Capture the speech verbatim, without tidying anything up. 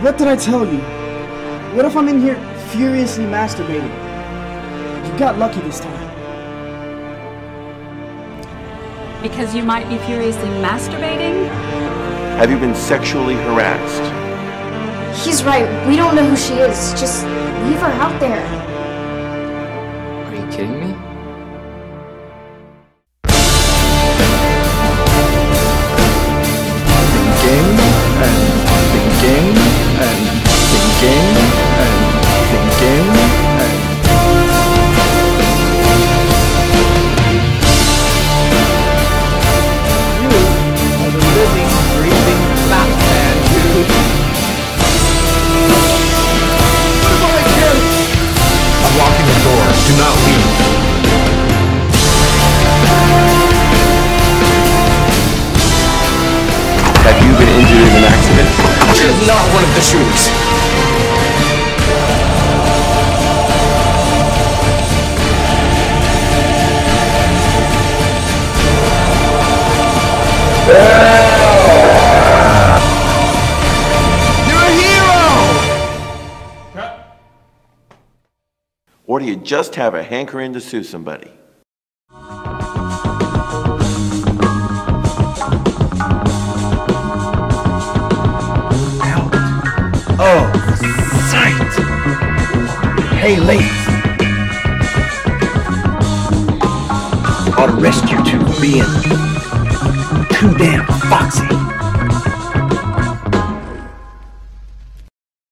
What did I tell you? What if I'm in here furiously masturbating? You got lucky this time. Because you might be furiously masturbating? Have you been sexually harassed? He's right. We don't know who she is. Just leave her out there. Are you kidding me? Do not leave. Have you been injured in an accident? You're not one of the shooters. You're a hero! Or do you just have a hankering to sue somebody? Out of sight! Hey, ladies! I'll arrest you two being too damn foxy.